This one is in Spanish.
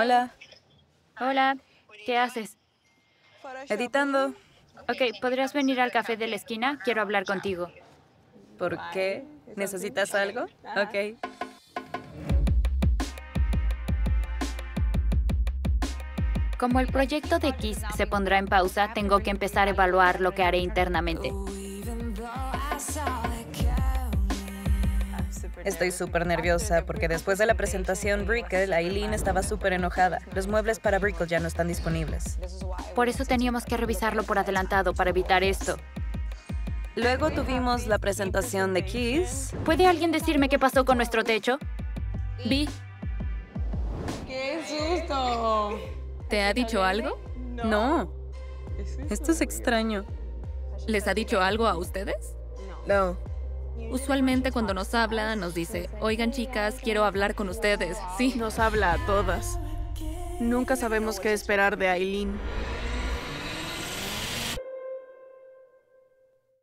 Hola. Hola. ¿Qué haces? Editando. Ok, ¿podrías venir al café de la esquina? Quiero hablar contigo. ¿Por qué? ¿Necesitas algo? Ok. Como el proyecto de Keys se pondrá en pausa, tengo que empezar a evaluar lo que haré internamente. Estoy súper nerviosa porque después de la presentación Brickell, Aileen estaba súper enojada. Los muebles para Brickell ya no están disponibles. Por eso teníamos que revisarlo por adelantado para evitar esto. Luego tuvimos la presentación de Keys. ¿Puede alguien decirme qué pasó con nuestro techo? Vi. ¡Qué susto! ¿Te ha dicho algo? No. Esto es extraño. ¿Les ha dicho algo a ustedes? No. Usualmente cuando nos habla, nos dice, oigan chicas, quiero hablar con ustedes. Sí, nos habla a todas. Nunca sabemos qué esperar de Aileen.